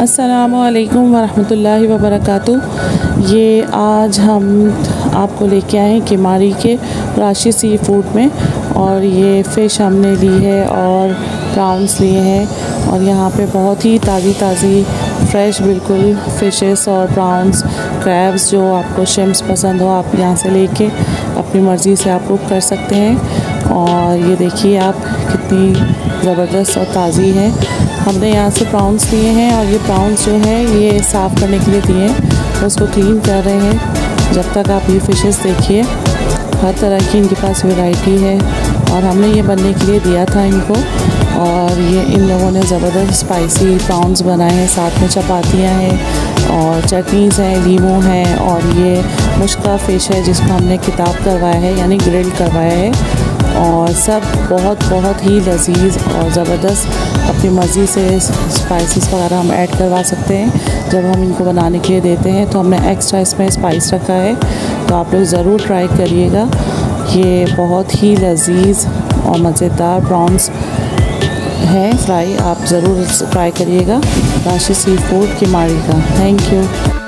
अस्सलामुअलैकुम वरहमतुल्लाहि वबरकातुहू। ये आज हम आपको लेके आए हैं किमारी के राशी सी फूड में, और ये फ़िश हमने ली है और प्राउन्स लिए हैं। और यहाँ पे बहुत ही ताज़ी ताज़ी फ्रेश बिल्कुल फ़िशेस और प्राउन्स, क्रैब्स, जो आपको शिम्स पसंद हो आप यहाँ से लेके अपनी मर्ज़ी से आप कुक कर सकते हैं। और ये देखिए आप कितनी ज़बरदस्त और ताज़ी है। हमने यहाँ से प्राउन्स लिए हैं और ये प्राउन्स जो हैं ये साफ़ करने के लिए दिए हैं, उसको क्लीन कर रहे हैं। जब तक आप ये फ़िशेस देखिए हर तरह की इनके पास वैरायटी है, और हमने ये बनने के लिए दिया था इनको। और ये इन लोगों ने ज़बरदस्त स्पाइसी प्राउन्स बनाए हैं, साथ में चपातियाँ हैं और चटनीज़ हैं, लीमू हैं। और ये मुश्का फ़िश है जिसको हमने किताब करवाया है, यानी ग्रिल करवाया है। और सब बहुत बहुत ही लजीज और ज़बरदस्त, अपनी मर्ज़ी से स्पाइसेस वगैरह हम ऐड करवा सकते हैं। जब हम इनको बनाने के लिए देते हैं तो हमने एक्स्ट्रा इसमें स्पाइस रखा है, तो आप लोग ज़रूर ट्राई करिएगा। ये बहुत ही लजीज और मज़ेदार प्रॉन्स हैं फ्राई, आप ज़रूर ट्राई करिएगा राशी सी फूड किमारी का। Thank you.